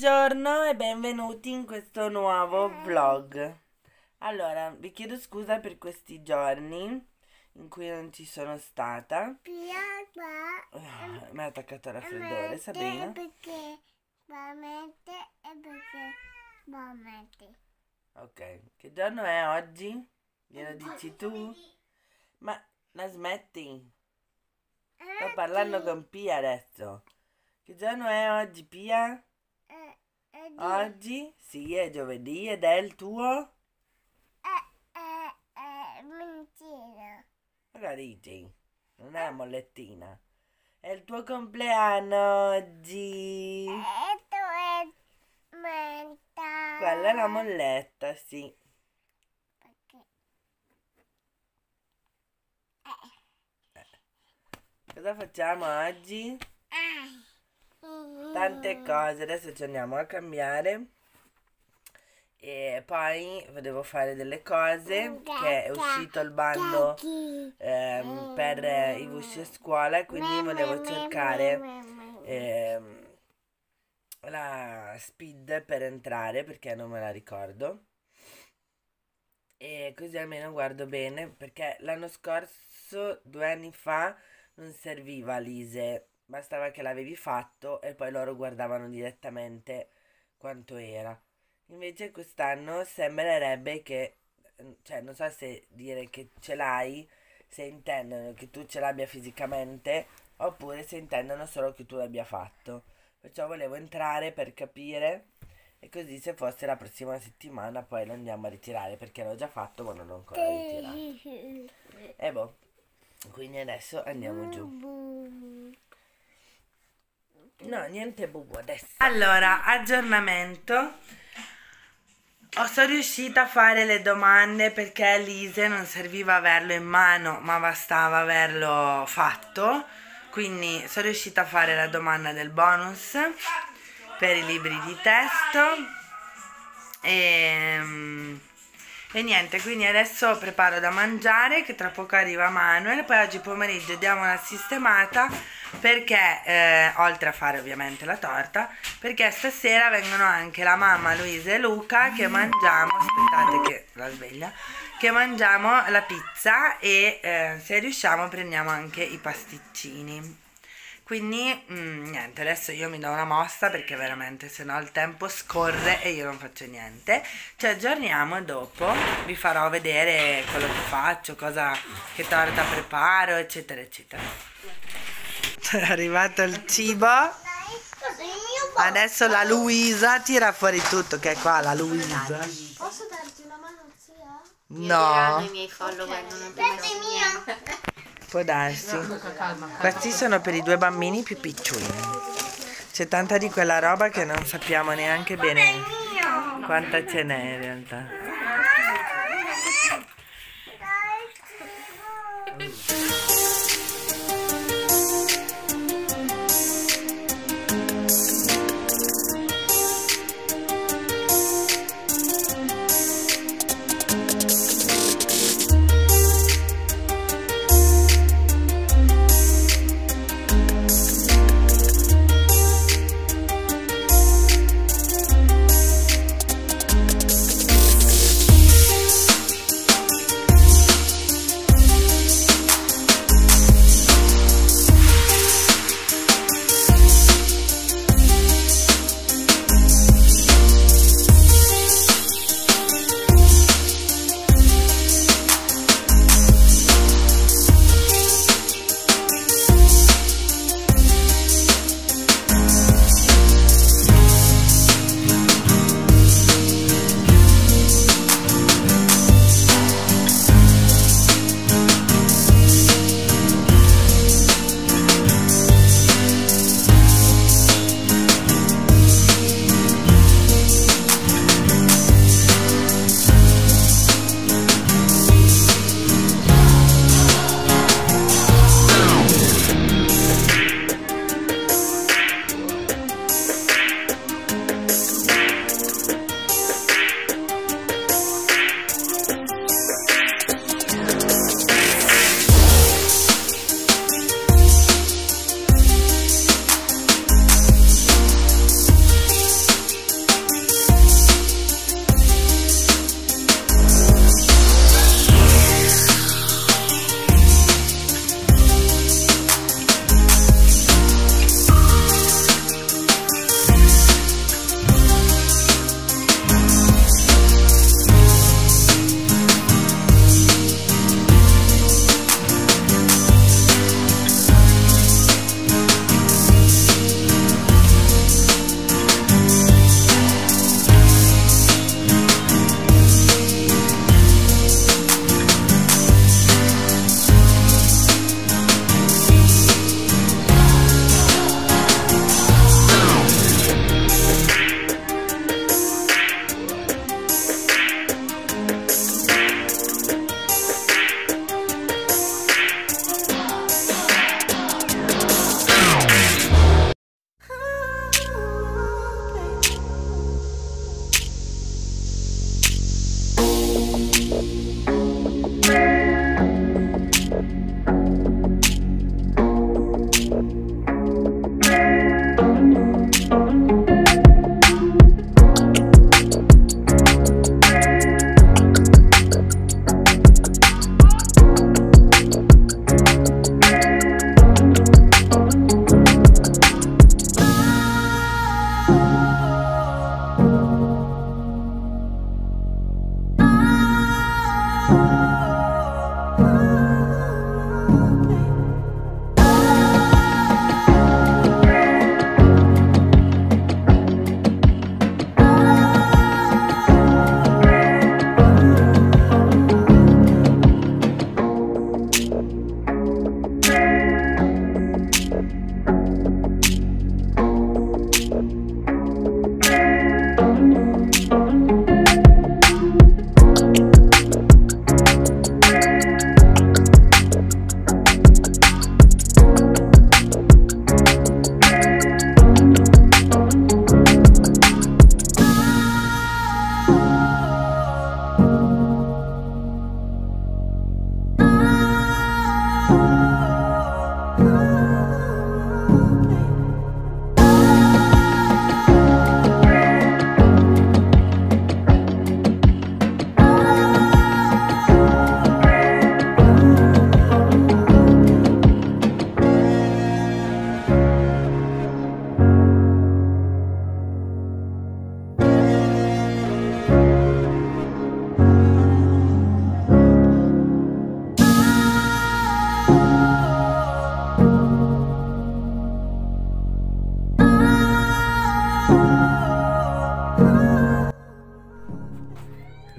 Buongiorno e benvenuti in questo nuovo vlog. Allora, vi chiedo scusa per questi giorni in cui non ci sono stata. Mi ha attaccato al raffreddore, Sabrina. Perché? Ok, che giorno è oggi? Glielo dici tu? Ma la smetti? Sto parlando con Pia adesso. Che giorno è oggi, Pia? Oggi? Sì, è giovedì ed è il tuo? Mentira. Cosa dici? Non è una mollettina. È il tuo compleanno oggi. Quella è la molletta, sì. Perché? Cosa facciamo oggi? Tante cose, adesso ci andiamo a cambiare e poi volevo fare delle cose che è uscito il bando per i busci a scuola, quindi volevo cercare la speed per entrare perché non me la ricordo e così almeno guardo bene, perché l'anno scorso, 2 anni fa, non serviva l'ISE. Bastava che l'avevi fatto e poi loro guardavano direttamente quanto era. Invece quest'anno sembrerebbe che, cioè non so se dire che ce l'hai, se intendono che tu ce l'abbia fisicamente oppure se intendono solo che tu l'abbia fatto. Perciò volevo entrare per capire e così se fosse la prossima settimana poi lo andiamo a ritirare, perché l'ho già fatto ma non l'ho ancora ritirato. E boh, quindi adesso andiamo giù. No, niente bubu adesso. Allora, aggiornamento. Sono riuscita a fare le domande perché a Lise non serviva averlo in mano, ma bastava averlo fatto. Quindi sono riuscita a fare la domanda del bonus per i libri di testo. E niente, quindi adesso preparo da mangiare, che tra poco arriva Manuel. Poi oggi pomeriggio diamo una sistemata, perché oltre a fare ovviamente la torta, perché stasera vengono anche la mamma, Luisa e Luca, che mangiamo, aspettate che la sveglia, che mangiamo la pizza e se riusciamo prendiamo anche i pasticcini. Quindi niente, adesso io mi do una mossa perché veramente se no il tempo scorre e io non faccio niente. Ci aggiorniamo dopo, vi farò vedere quello che faccio, che torta preparo, eccetera eccetera. È arrivato il cibo. Adesso la Luisa tira fuori tutto, che è qua la Luisa. Posso darti una mano, zia? No. I miei follower non mia. Può darsi. Questi sono per i 2 bambini più picciolini. C'è tanta di quella roba che non sappiamo neanche bene quanta ce n'è in realtà.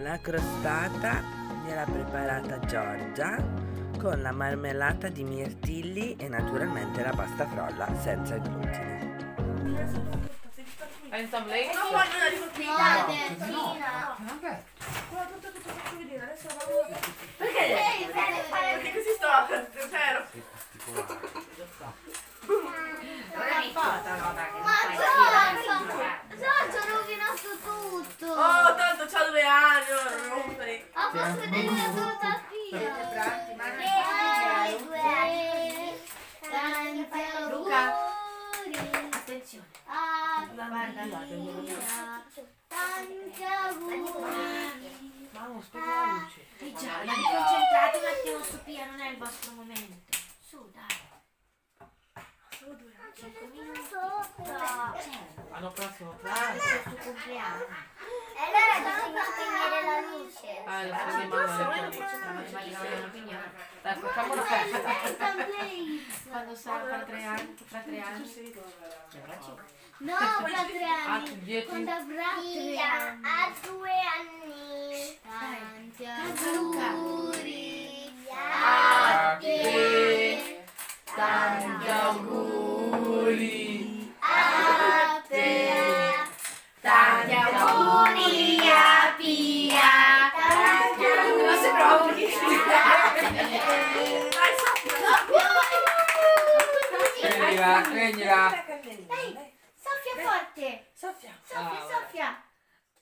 La crostata gliel'ha preparata Giorgia con la marmellata di mirtilli e naturalmente la pasta frolla senza glutine. Hai un tabletto? No, vabbè. Guarda tutto che ti faccio vedere, adesso vado a... Perché? Perché così sto, vero? Sei particolare, lo so. Non è importa, no, perché... Oh, tanto c'ha 2 anni, non rompere. Oh, posso vedere la torta spia? Luca, attenzione. Guarda, tanti auguri. Ma ho spento la luce. E già, vi concentrate un attimo, Sofia, non è il vostro momento. Su, dai. Solo 2 anni. L'anno prossimo il tuo compleanno. E allora bisogna spegnere la luce. Ah, lo so, ma non è una questione, ma non è una questione. Dai, facciamo una festa. Quando sarà? Fra 3 anni? No, fra 3 anni. Quando avrà 3 anni. A 2 anni. Tanti auguri a te. Tanti auguri a te. Tanti auguri a Pia! Tanti auguri! Non si prova perché si dà! Pregnila! Dai! Soffia forte! Soffia! Soffia, soffia!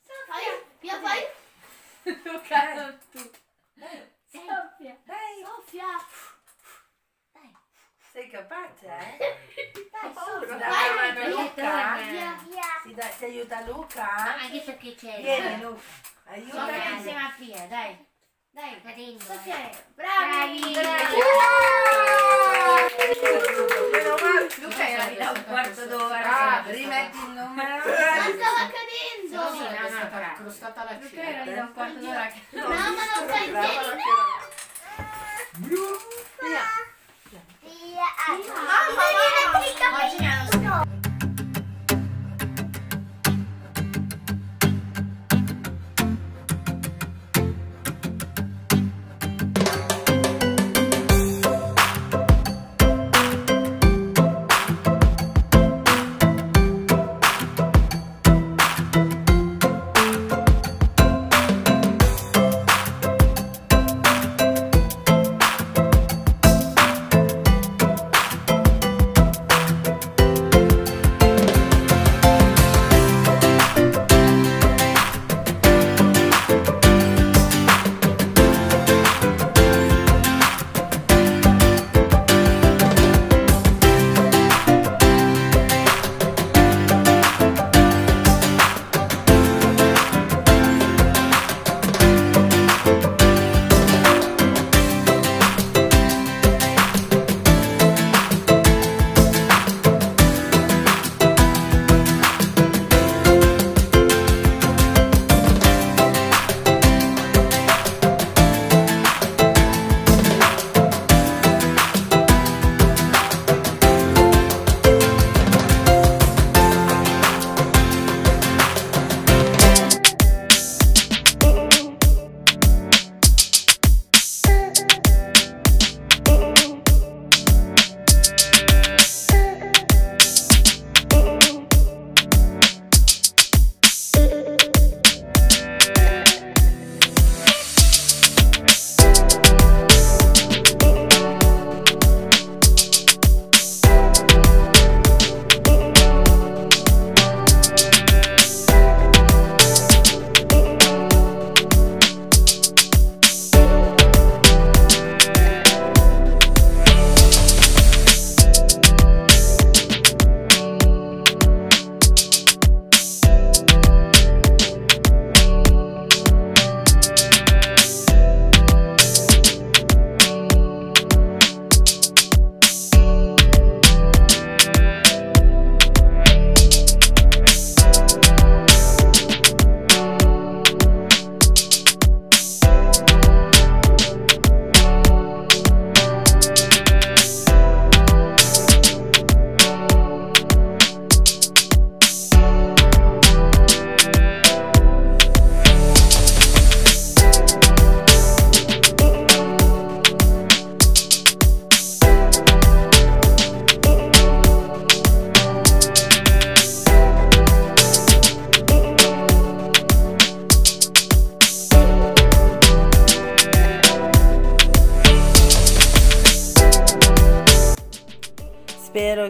Soffia! Pia, poi! Luca, tu! Soffia! Dai! Soffia! Dai! Sei capace, Dai, Soffia! Dai, Luca! Ti aiuta Luca? Ma anche perché c'è. Vieni Luca, aiuta insieme a Pia, dai. Dai, carino. Sofia, bravi! Luca era lì da un quarto d'ora. Rimetti il numero. Stava cadendo. Sì, no, crostata la cena. Luca era lì da un quarto d'ora. No, ma non fai niente. Via. Via. Mamma mia.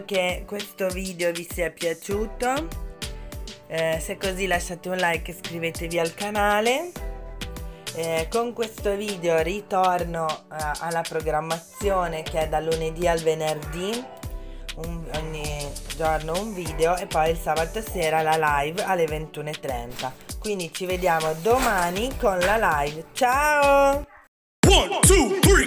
che questo video vi sia piaciuto, se così lasciate un like e iscrivetevi al canale. Con questo video ritorno alla programmazione, che è dal lunedì al venerdì, ogni giorno un video, e poi il sabato sera la live alle 21:30. Quindi ci vediamo domani con la live. Ciao! 1, 2, 3